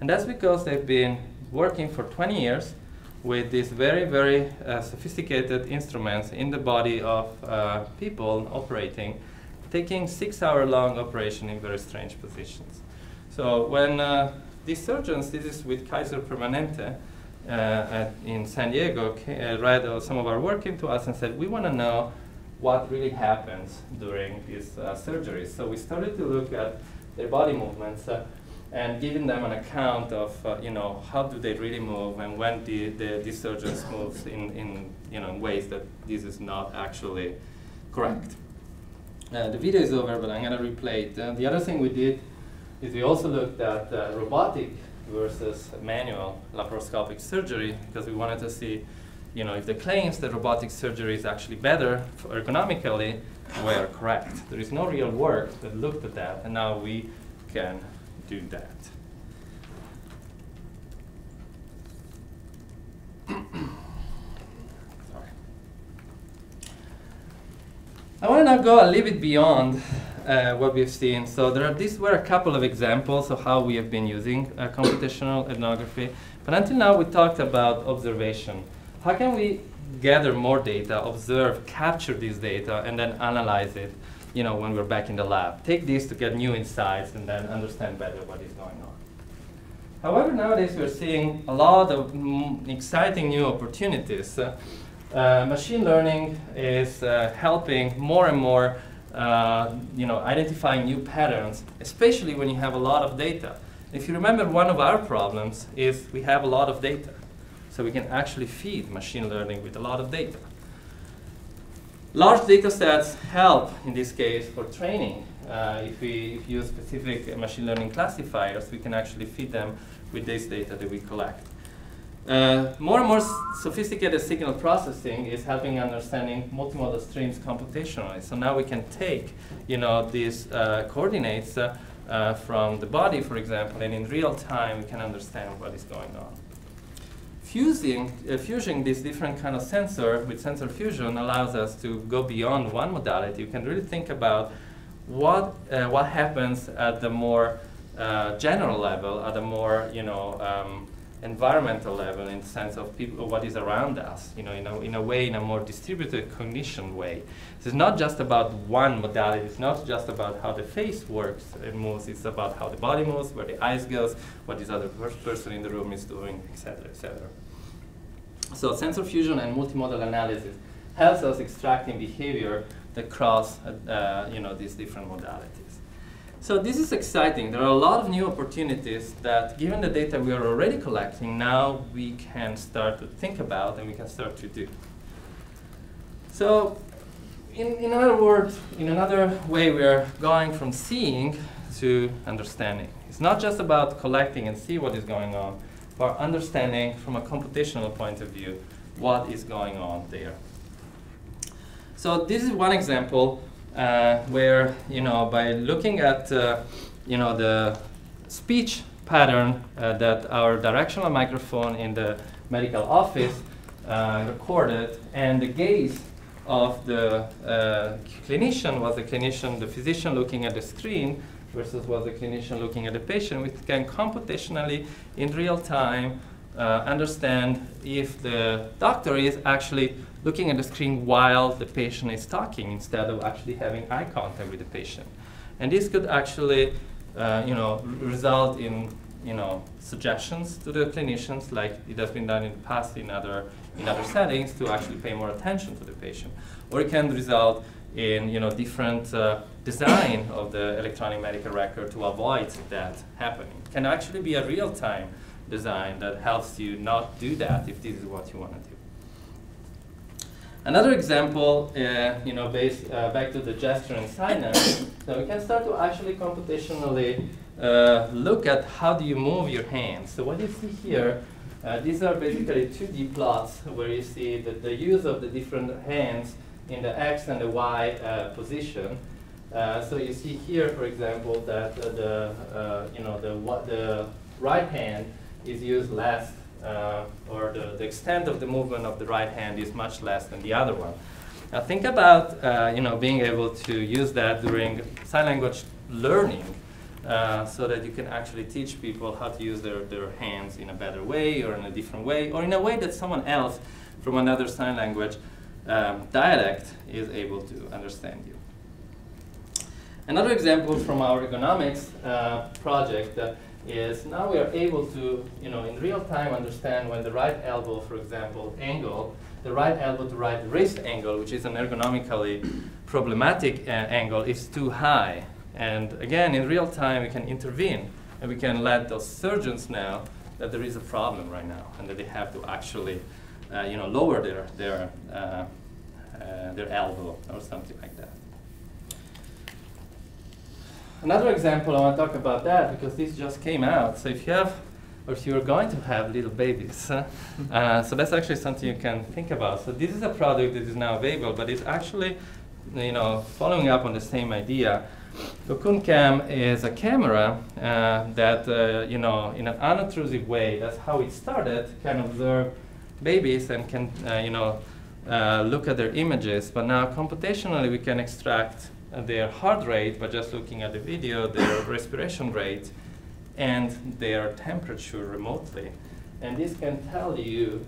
And that's because they've been working for 20 years with these very, very sophisticated instruments in the body of people operating, taking 6-hour-long operation in very strange positions. So when these surgeons, this is with Kaiser Permanente, in San Diego read some of our work into us and said, we want to know what really happens during these surgeries. So we started to look at their body movements and giving them an account of, you know, how do they really move and when the surgeons moves in, you know, in ways that this is not actually correct. The video is over, but I'm going to replay it. The other thing we did is we also looked at robotic versus manual laparoscopic surgery, because we wanted to see, you know, if the claims that robotic surgery is actually better ergonomically were correct. There is no real work that looked at that, and now we can do that. Sorry. I want to now go a little bit beyond what we've seen. So there are, these were a couple of examples of how we have been using computational ethnography. But until now, we talked about observation. How can we gather more data, observe, capture this data, and then analyze it, you know, when we're back in the lab? Take this to get new insights and then understand better what is going on. However, nowadays we're seeing a lot of exciting new opportunities. Machine learning is helping more and more, you know, identifying new patterns, especially when you have a lot of data. If you remember, one of our problems is we have a lot of data. So we can actually feed machine learning with a lot of data. Large data sets help, in this case, for training. If we use specific machine learning classifiers, we can actually feed them with this data that we collect. More and more sophisticated signal processing is helping understanding multimodal streams computationally. So now we can take, you know, these coordinates from the body, for example, and in real time we can understand what is going on. Fusing these different kind of sensor with sensor fusion allows us to go beyond one modality. You can really think about what happens at the more general level, at the more, you know, environmental level, in the sense of people, what is around us, you know, in a way, in a more distributed cognition way. So it's not just about one modality. It's not just about how the face works and moves. It's about how the body moves, where the eyes goes, what this other person in the room is doing, et cetera, et cetera. So sensor fusion and multimodal analysis helps us extracting behavior that cross, you know, these different modalities. So this is exciting. There are a lot of new opportunities that, given the data we are already collecting, now we can start to think about and we can start to do. So in other words, in another way, we are going from seeing to understanding. It's not just about collecting and see what is going on, but understanding from a computational point of view what is going on there. So this is one example. Where, you know, by looking at, you know, the speech pattern that our directional microphone in the medical office recorded, and the gaze of the clinician, was the clinician, the physician looking at the screen versus was the clinician looking at the patient, we can computationally, in real time, understand if the doctor is actually looking at the screen while the patient is talking, instead of actually having eye contact with the patient. And this could actually, you know, result in, you know, suggestions to the clinicians, like it has been done in the past in other settings, to actually pay more attention to the patient. Or it can result in, you know, different design of the electronic medical record to avoid that happening. It can actually be a real-time design that helps you not do that if this is what you want to do. Another example, you know, based back to the gesture and sign-up, so we can start to actually computationally look at how do you move your hands. So what you see here, these are basically 2D plots where you see the use of the different hands in the X and the Y position. So you see here, for example, that you know, the right hand is used less. Or the extent of the movement of the right hand is much less than the other one. Now think about, you know, being able to use that during sign language learning, so that you can actually teach people how to use their hands in a better way, or in a different way, or in a way that someone else from another sign language dialect is able to understand you. Another example from our ergonomics project is now we are able to, in real time understand when the right elbow, for example, angle, the right elbow to right wrist angle, which is an ergonomically problematic angle, is too high. And again, in real time, we can intervene. And we can let those surgeons know that there is a problem right now and that they have to actually lower their elbow or something like that. Another example, I want to talk about that because this just came out. So if you have, or if you're going to have little babies, so that's actually something you can think about. So this is a product that is now available, but it's actually, following up on the same idea. Cocoon Cam is a camera that, in an unobtrusive way, that's how it started, can observe babies and can, look at their images. But now computationally, we can extract their heart rate by just looking at the video, their respiration rate, and their temperature remotely. And this can tell you,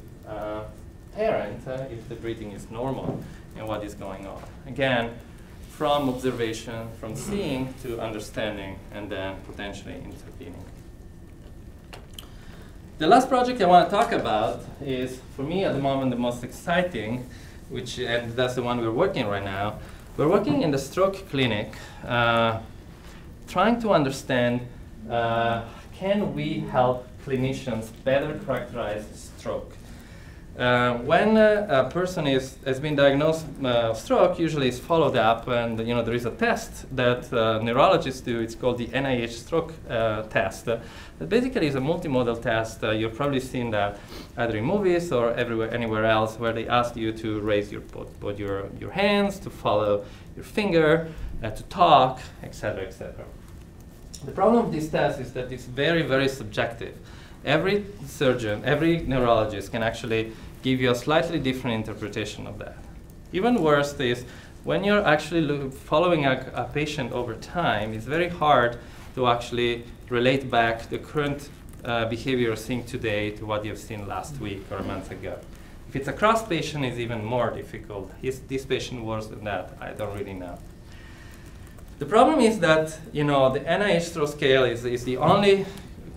parent, if the breathing is normal and what is going on. Again, from observation, from seeing to understanding, and then potentially intervening. The last project I want to talk about is, for me at the moment, the most exciting, which, and that's the one we're working right now. We're working in the stroke clinic, trying to understand, can we help clinicians better characterize stroke? When a person has been diagnosed with stroke, usually it's followed up, and there is a test that neurologists do. It's called the NIH stroke test. That basically is a multimodal test. You've probably seen that either in movies or anywhere else, where they ask you to raise your hands, to follow your finger, to talk, etc., etc. The problem of this test is that it's very, very subjective. Every surgeon, every neurologist can actually give you a slightly different interpretation of that. Even worse is when you're actually following a patient over time, it's very hard to actually relate back the current behavior you're seeing today to what you've seen last week or a month ago. If it's a cross patient, it's even more difficult. Is this patient worse than that? I don't really know. The problem is that the NIH stroke scale is the only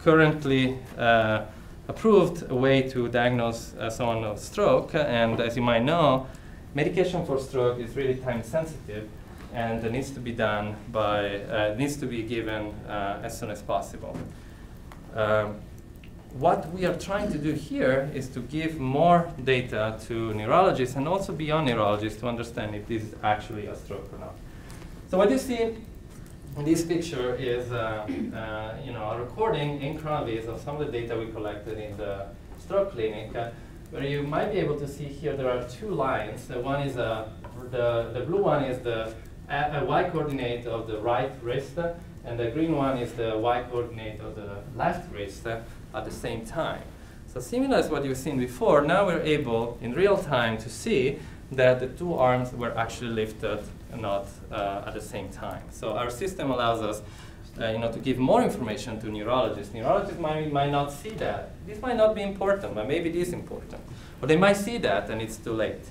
currently approved way to diagnose someone with stroke. And as you might know, medication for stroke is really time sensitive, and it needs to be done by, needs to be given as soon as possible. What we are trying to do here is to give more data to neurologists and also beyond neurologists to understand if this is actually a stroke or not. So what you see in this picture is a recording in ChronoViz of some of the data we collected in the stroke clinic, where you might be able to see here there are two lines. The one is the blue one is the y coordinate of the right wrist, and the green one is the y coordinate of the left wrist at the same time. So similar as what you've seen before, now we're able in real time to see that the two arms were actually lifted, not at the same time. So our system allows us to give more information to neurologists. Neurologists might not see that. This might not be important, but maybe it is important. Or they might see that and it's too late.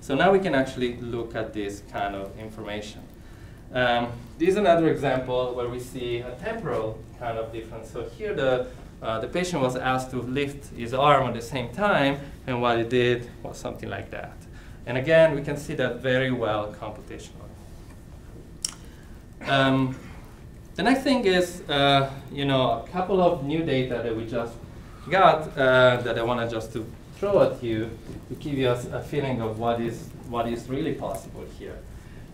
So now we can actually look at this kind of information. This is another example where we see a temporal kind of difference. So here the patient was asked to lift his arm at the same time, and what he did was something like that. And again, we can see that very well computationally. The next thing is, a couple of new data that we just got that I wanted just to throw at you to give you a feeling of what is really possible here.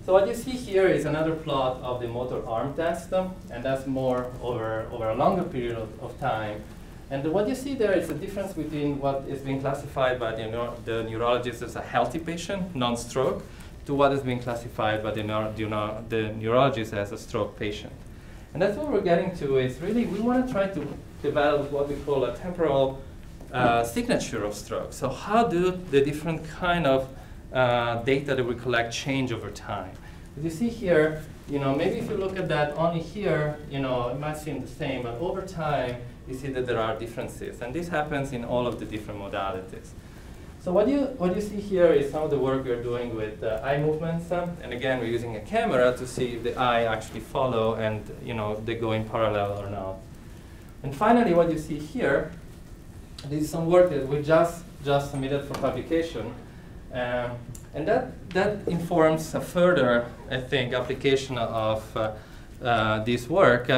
So what you see here is another plot of the motor arm test, and that's more over a longer period of time. And what you see there is the difference between what is being classified by the neurologist as a healthy patient, non-stroke, to what is being classified by the neurologist as a stroke patient. And that's what we're getting to is really we want to try to develop what we call a temporal signature of stroke. So how do the different kind of data that we collect change over time? As you see here, maybe if you look at that only here, it might seem the same, but over time, you see that there are differences, and this happens in all of the different modalities. So what you see here is some of the work we're doing with eye movements, and again we're using a camera to see if the eye actually follow and they go in parallel or not. And finally, what you see here, this is some work that we just submitted for publication. And that informs a further, I think, application of this work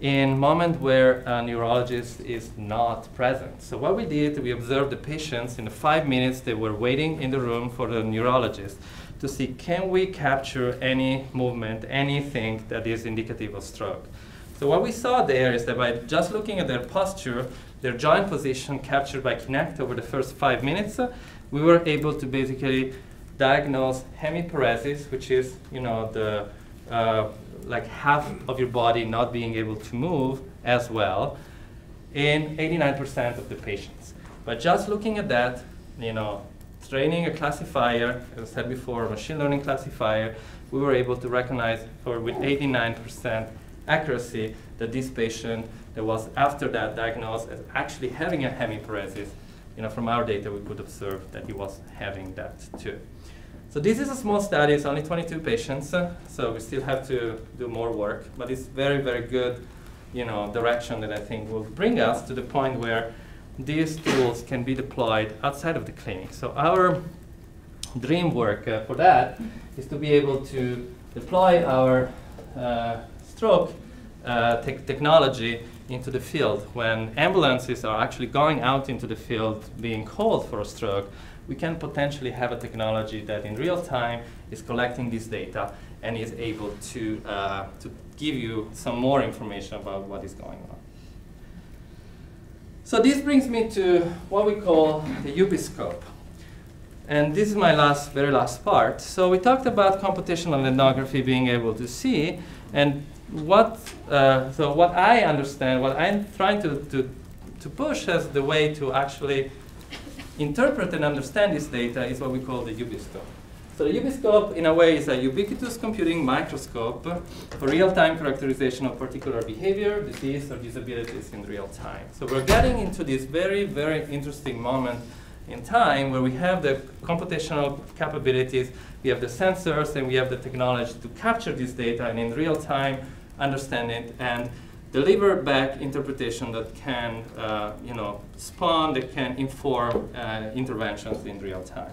in moment where a neurologist is not present. So what we did, we observed the patients in the 5 minutes they were waiting in the room for the neurologist to see, can we capture any movement, anything that is indicative of stroke? So what we saw there is that by just looking at their posture, their joint position captured by Kinect over the first 5 minutes, we were able to basically diagnose hemiparesis, which is, you know, the like half of your body not being able to move as well, in 89% of the patients. But just looking at that, you know, training a classifier, as I said before, a machine learning classifier, we were able to recognize, or with 89% accuracy, that this patient that was after that diagnosed as actually having a hemiparesis, you know, from our data we could observe that he was having that too. So this is a small study, it's only 22 patients, so we still have to do more work, but it's very, very good, you know, direction that I think will bring us to the point where these tools can be deployed outside of the clinic. So our dream work for that is to be able to deploy our stroke technology into the field. When ambulances are actually going out into the field being called for a stroke, we can potentially have a technology that in real time is collecting this data and is able to give you some more information about what is going on. So this brings me to what we call the UbiScope. And this is my last, very last part. So we talked about computational ethnography being able to see, and what I understand, what I'm trying to push as the way to actually interpret and understand this data is what we call the UbiScope. So the UbiScope, in a way, is a ubiquitous computing microscope for real-time characterization of particular behavior, disease, or disabilities in real time. So we're getting into this very, very interesting moment in time where we have the computational capabilities, we have the sensors, and we have the technology to capture this data and in real time understand it and deliver back interpretation that can, you know, spawn, that can inform interventions in real time.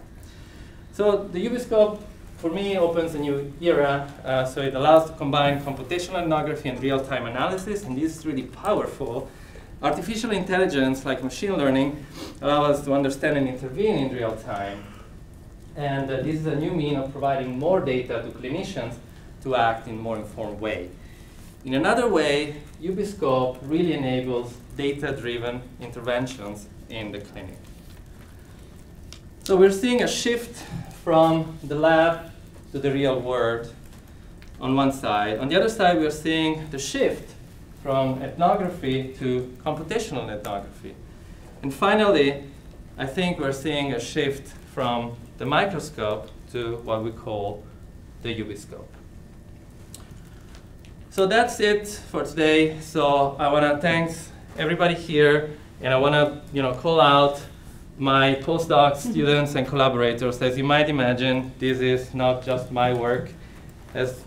So the UbiScope, for me, opens a new era. So it allows to combine computational ethnography and real-time analysis, and this is really powerful. Artificial intelligence, like machine learning, allows us to understand and intervene in real time. And this is a new mean of providing more data to clinicians to act in a more informed way. In another way, UbiScope really enables data-driven interventions in the clinic. So we're seeing a shift from the lab to the real world on one side. On the other side, we're seeing the shift from ethnography to computational ethnography. And finally, I think we're seeing a shift from the microscope to what we call the UbiScope. So that's it for today. So I want to thank everybody here, and I want to, you know, call out my postdoc students and collaborators. As you might imagine, this is not just my work. As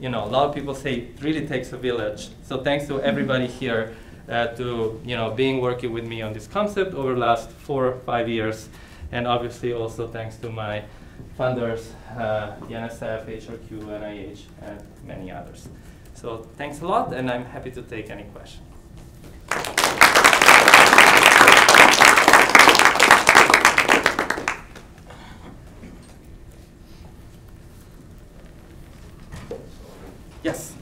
you know, a lot of people say it really takes a village. So thanks to everybody here to, you know, being working with me on this concept over the last 4 or 5 years, and obviously also thanks to my funders, the NSF, HRQ, NIH, and many others. So thanks a lot, and I'm happy to take any questions. Yes?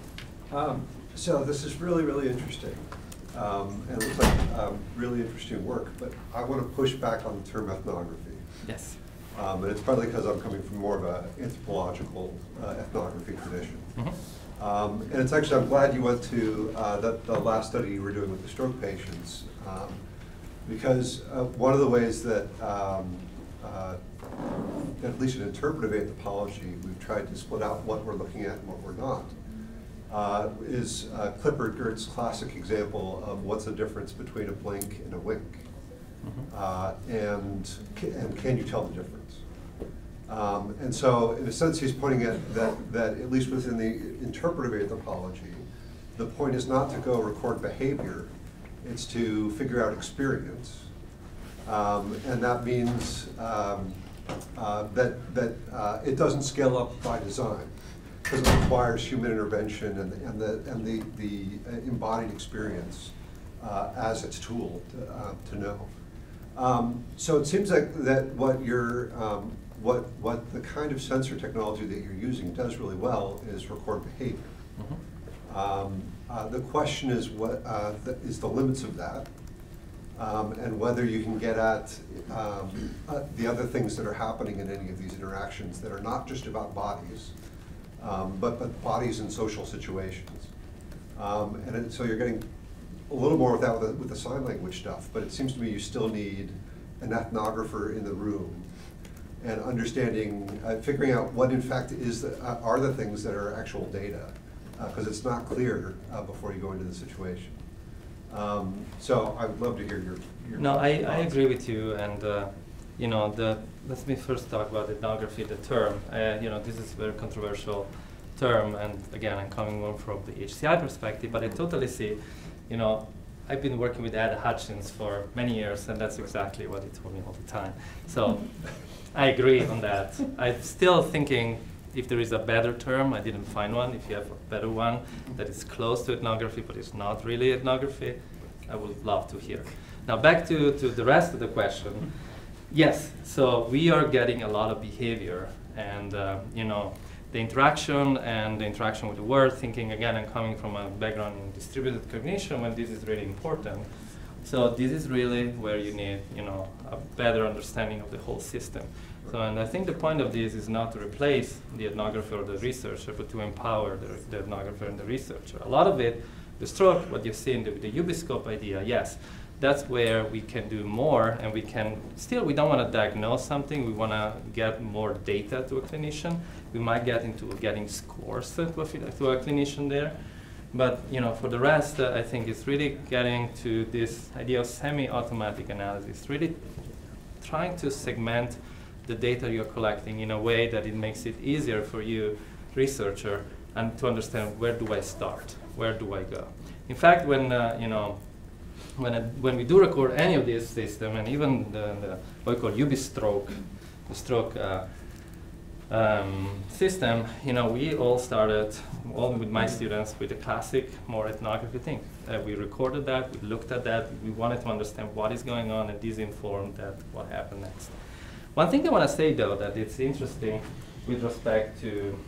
So this is really, really interesting. And it looks like really interesting work, but I want to push back on the term ethnography. Yes. And it's probably because I'm coming from more of an anthropological ethnography tradition. Mm-hmm. And it's actually, I'm glad you went to the last study you were doing with the stroke patients, because one of the ways that, at least in interpretive anthropology, we've tried to split out what we're looking at and what we're not, is Clifford Geertz's classic example of what's the difference between a blink and a wink, and can you tell the difference? And so, in a sense, he's pointing at that at least within the interpretive anthropology, the point is not to go record behavior. It's to figure out experience. And that means that it doesn't scale up by design, because it requires human intervention and the embodied experience as its tool to know. So it seems like that what you're what the kind of sensor technology that you're using does really well is record behavior. Mm-hmm. The question is what is the limits of that, and whether you can get at the other things that are happening in any of these interactions that are not just about bodies, but bodies in social situations. And so you're getting a little more of that with the sign language stuff, but it seems to me you still need an ethnographer in the room and understanding, figuring out what in fact is the, are the things that are actual data, because it's not clear before you go into the situation. So I would love to hear your no, I agree with you, and you know, let me first talk about ethnography, the term. You know, this is a very controversial term, and again, I'm coming more from the HCI perspective, but I totally see, you know, I've been working with Ed Hutchins for many years, and that's exactly what he told me all the time. So I agree on that. I'm still thinking if there is a better term, I didn't find one. If you have a better one that is close to ethnography but is not really ethnography, I would love to hear. Now back to the rest of the question. Yes, so we are getting a lot of behavior, and you know, the interaction and the interaction with the world, thinking again and coming from a background in distributed cognition when this is really important. So this is really where you need, you know, a better understanding of the whole system. So, and I think the point of this is not to replace the ethnographer or the researcher, but to empower the ethnographer and the researcher. A lot of it, the stroke, what you see in the UbiScope idea, yes, that's where we can do more, and we can still, we don't want to diagnose something, we want to get more data to a clinician. We might get into getting scores to a clinician there. But you know, for the rest, I think it's really getting to this idea of semi-automatic analysis, really trying to segment the data you're collecting in a way that it makes it easier for you, researcher, and to understand where do I start, where do I go. In fact, when you know, when we do record any of this system, and even the what we call UbiStroke, the stroke system, you know, we all started, all with my students, with the classic, more ethnography thing. We recorded that, we looked at that, we wanted to understand what is going on, and this informed that what happened next. One thing I want to say, though, that it's interesting with respect to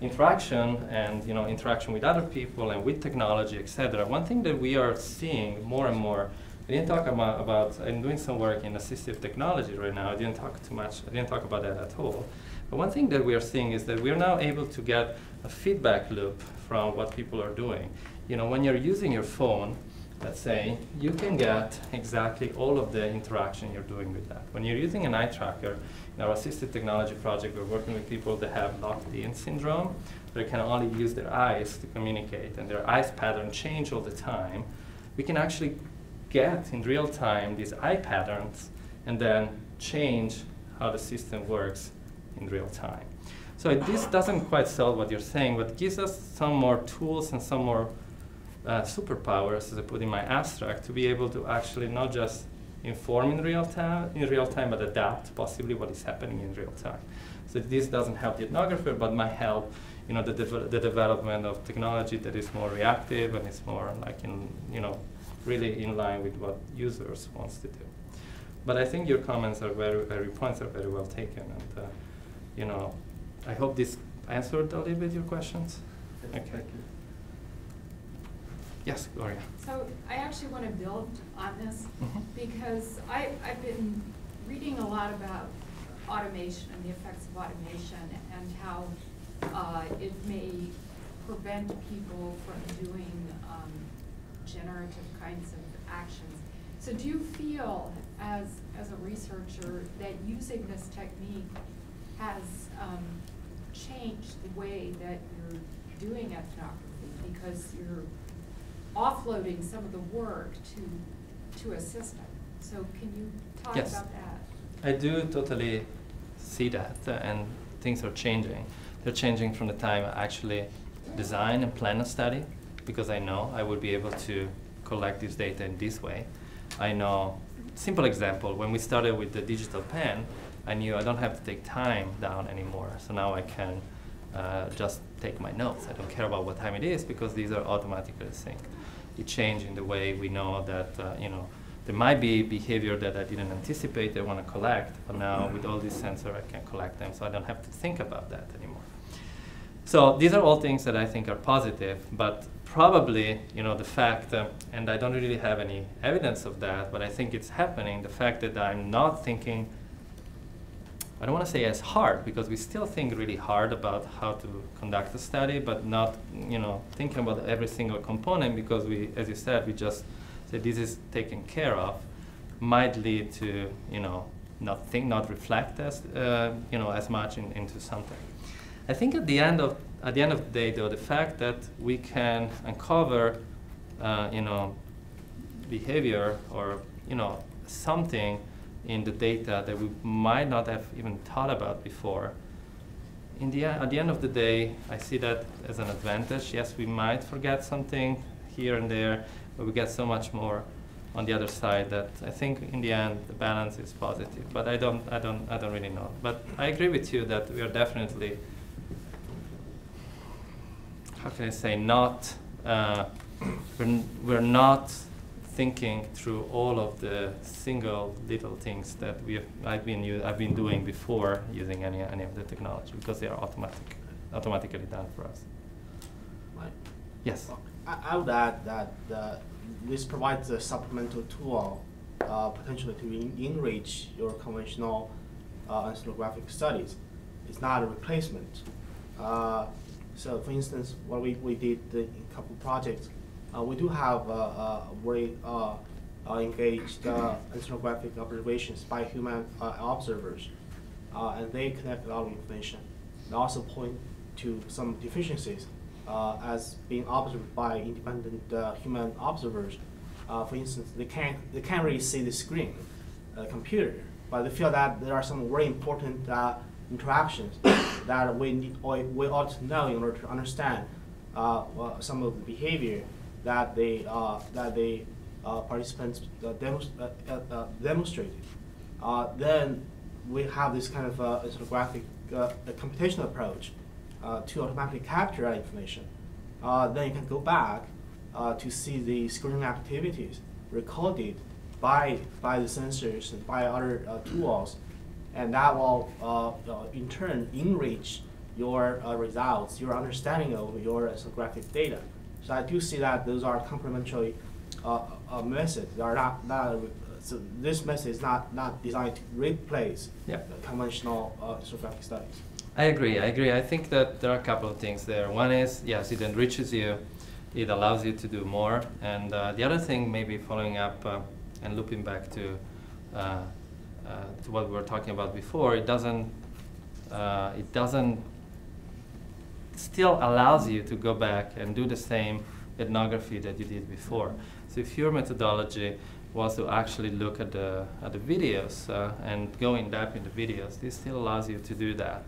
interaction and, you know, interaction with other people and with technology, etc. One thing that we are seeing more and more, I didn't talk about, I'm doing some work in assistive technology right now, I didn't talk too much, I didn't talk about that at all. But one thing that we are seeing is that we are now able to get a feedback loop from what people are doing. You know, when you're using your phone, let's say, you can get exactly all of the interaction you're doing with that. When you're using an eye tracker, in our assistive technology project, we're working with people that have locked-in syndrome. They can only use their eyes to communicate, and their eyes pattern change all the time. We can actually get, in real time, these eye patterns and then change how the system works in real time. So this doesn't quite solve what you're saying, but gives us some more tools and some more superpowers, as I put in my abstract, to be able to actually not just inform in real time, but adapt possibly what is happening in real time. So this doesn't help the ethnographer, but might help, you know, the development of technology that is more reactive and is more like in, you know, really in line with what users wants to do. But I think your comments are very well taken, and you know, I hope this answered a little bit your questions. Okay. Thank you. Yes, Gloria. So I actually want to build on this, mm-hmm, because I've been reading a lot about automation and the effects of automation and how it may prevent people from doing generative kinds of actions. So do you feel, as a researcher, that using this technique has changed the way that you're doing ethnography, because you're offloading some of the work to a system? So can you talk yes. about that? I do totally see that, and things are changing. They're changing from the time I actually design and plan a study, because I know I will be able to collect this data in this way. I know, simple example, when we started with the digital pen, I knew I don't have to take time down anymore. So now I can just take my notes. I don't care about what time it is because these are automatically synced. It changed in the way we know that, you know, there might be behavior that I didn't anticipate I want to collect, but now with all these sensors I can collect them, so I don't have to think about that anymore. So these are all things that I think are positive, but probably, you know, the fact, and I don't really have any evidence of that, but I think it's happening, the fact that I'm not thinking, I don't want to say as hard, because we still think really hard about how to conduct a study, but not, you know, thinking about every single component, because we, as you said, we just say this is taken care of, might lead to, you know, not think, not reflect as, you know, as much into something. I think at the end of the day, though, the fact that we can uncover, you know, behavior or, you know, something in the data that we might not have even thought about before. At the end of the day, I see that as an advantage. Yes, we might forget something here and there, but we get so much more on the other side that I think in the end the balance is positive. But I don't really know. But I agree with you that we are definitely, how can I say, not we're not thinking through all of the single little things that I've been doing before using any of the technology, because they are automatically done for us. Right. Yes. I would add that this provides a supplemental tool potentially to enrich your conventional ethnographic studies. It's not a replacement. So, for instance, what we did in a couple projects. We do have very engaged ethnographic observations by human observers, and they connect a lot of information. They also point to some deficiencies as being observed by independent human observers. For instance, they can't really see the screen, computer, but they feel that there are some very important interactions that we ought to know in order to understand some of the behavior that the participants demonstrated. Then we have this kind of ethnographic computational approach to automatically capture that information. Then you can go back to see the screening activities recorded by the sensors and by other tools, and that will in turn enrich your results, your understanding of your ethnographic data. So I do see that those are complementary methods. They are not so this method is not designed to replace conventional ethnographic studies. I agree. I think that there are a couple of things there. One is, yes, it enriches you. It allows you to do more. And the other thing, maybe following up and looping back to what we were talking about before, it doesn't still allows you to go back and do the same ethnography that you did before. So if your methodology was to actually look at the videos and go in depth in the videos, this still allows you to do that.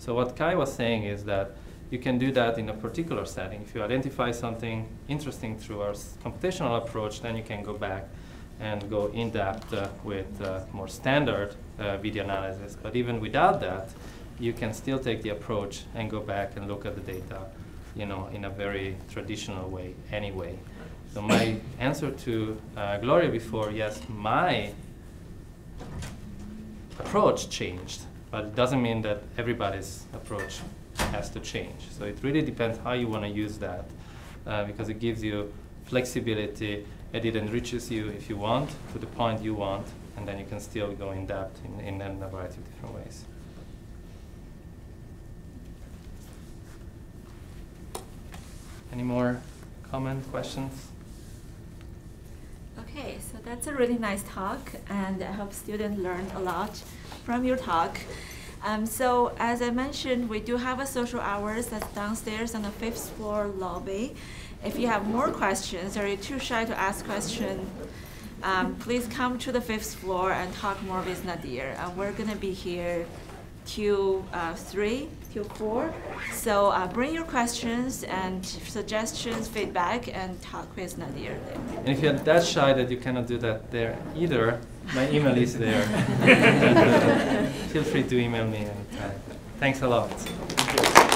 So what Kai was saying is that you can do that in a particular setting. If you identify something interesting through our computational approach, then you can go back and go in depth with more standard video analysis. But even without that, you can still take the approach and go back and look at the data, you know, in a very traditional way anyway. So my answer to Gloria before, yes, my approach changed, but it doesn't mean that everybody's approach has to change. So it really depends how you want to use that, because it gives you flexibility, and it enriches you if you want, to the point you want, and then you can still go in depth in a variety of different ways. Any more comments, questions? Okay, so that's a really nice talk, and I hope students learned a lot from your talk. So as I mentioned, we do have a social hours that's downstairs on the 5th floor lobby. If you have more questions or you're too shy to ask questions, please come to the 5th floor and talk more with Nadir. We're going to be here till 3. till 4. So bring your questions and suggestions, feedback, and talk with Nadir there. And if you're that shy that you cannot do that there either, my email is there. Feel free to email me anytime. Thanks a lot.